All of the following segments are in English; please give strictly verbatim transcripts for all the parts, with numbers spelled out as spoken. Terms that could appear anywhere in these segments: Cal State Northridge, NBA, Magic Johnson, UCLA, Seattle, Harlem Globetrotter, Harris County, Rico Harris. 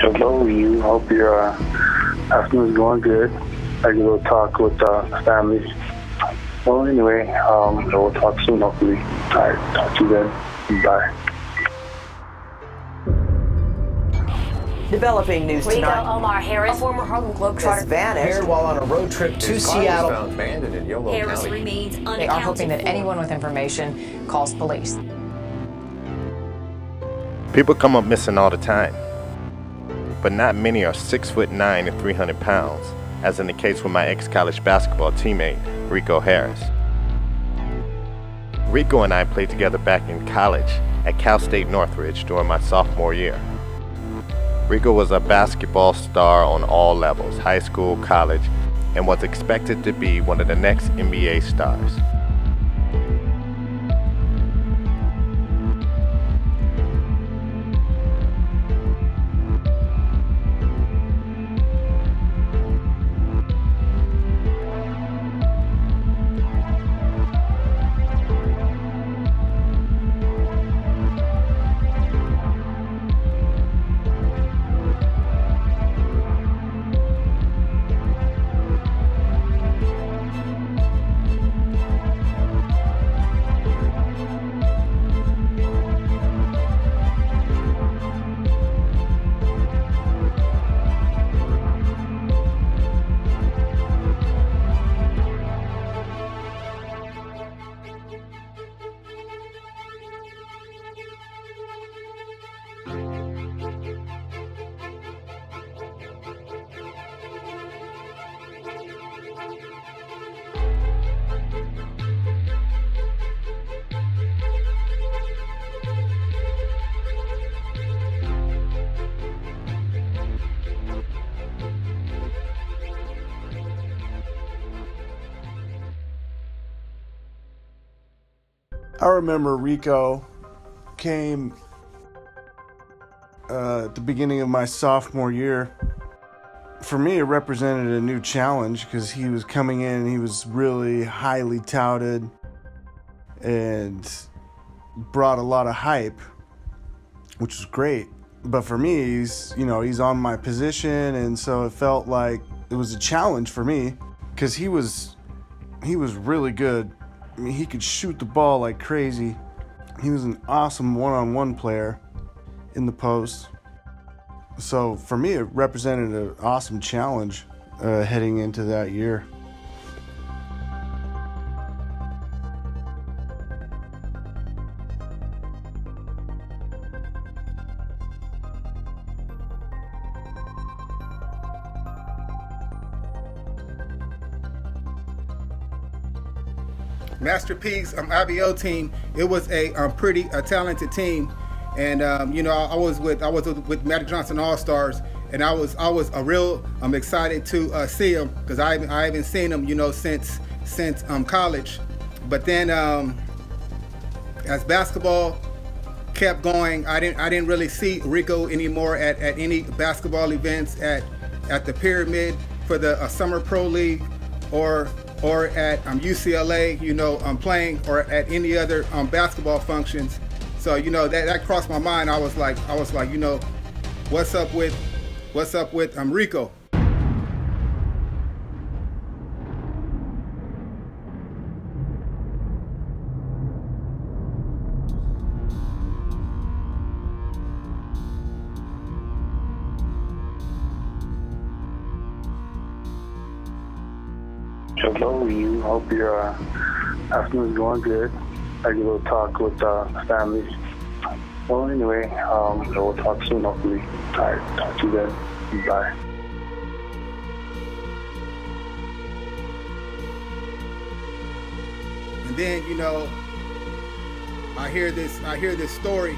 Hello, you. Hope your uh, afternoon's going good. I can go talk with uh, family. Well, anyway, um, we'll talk soon, hopefully. All right, talk to you then. Bye. Developing news Rico tonight. Rico Omar Harris, a former Harlem Globetrotter, vanished while on a road trip to Seattle. Abandoned in Yolo Harris County. Remains unaccounted. They are hoping that anyone with information calls police. People come up missing all the time, but not many are six foot nine and three hundred pounds, as in the case with my ex-college basketball teammate, Rico Harris. Rico and I played together back in college at Cal State Northridge during my sophomore year. Rico was a basketball star on all levels, high school, college, and was expected to be one of the next N B A stars. I remember Rico came uh, at the beginning of my sophomore year. For me, it represented a new challenge because he was coming in, he was really highly touted and brought a lot of hype, which was great. But for me, he's, you know, he's on my position, and so it felt like it was a challenge for me because he was, he was really good. I mean, he could shoot the ball like crazy. He was an awesome one-on-one player in the post. So for me, it represented an awesome challenge uh, heading into that year. Masterpiece um, I B L team. It was a um, pretty a talented team, and um, you know I, I was with I was with Magic Johnson All Stars, and I was I was a real I'm um, excited to uh, see him because I haven't I haven't seen him you know since since um, college, but then um, as basketball kept going, I didn't I didn't really see Rico anymore at, at any basketball events at at the Pyramid for the uh, Summer Pro League or. or at um, U C L A, you know, um, playing, or at any other um, basketball functions. So, you know, that, that crossed my mind. I was like, I was like, you know, what's up with, what's up with um, Rico? Hello, you. Hope your uh, afternoon's going good. I can go talk with uh, family. Well, anyway, um, we'll talk soon, hopefully. All right, talk to you then. Bye. And then, you know, I hear this. I hear this story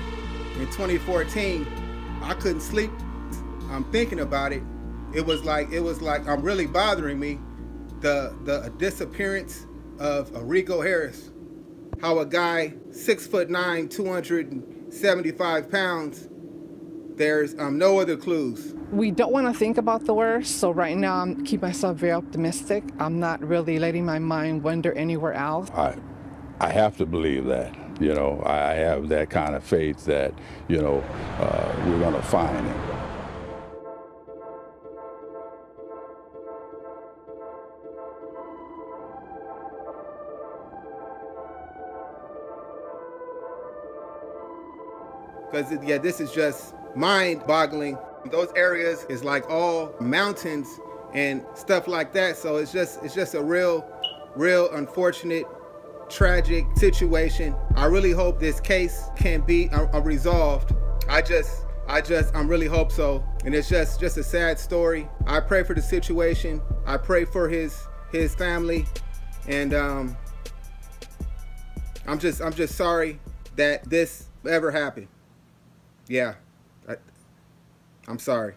in twenty fourteen. I couldn't sleep. I'm thinking about it. It was like it was like I'm really bothering me. The, the disappearance of Rico Harris, how a guy six foot nine, two hundred seventy-five pounds, there's um, no other clues. We don't want to think about the worst, so right now I'm keeping myself very optimistic. I'm not really letting my mind wander anywhere else. I, I have to believe that, you know, I have that kind of faith that, you know, uh, we're going to find him. because yeah, this is just mind-boggling. Those areas is like all mountains and stuff like that. So it's just it's just a real, real unfortunate, tragic situation. I really hope this case can be uh, uh, resolved. I just, I just, I'm really hope so. And it's just, just a sad story. I pray for the situation. I pray for his, his family. And um, I'm just, I'm just sorry that this ever happened. Yeah, I, I'm sorry.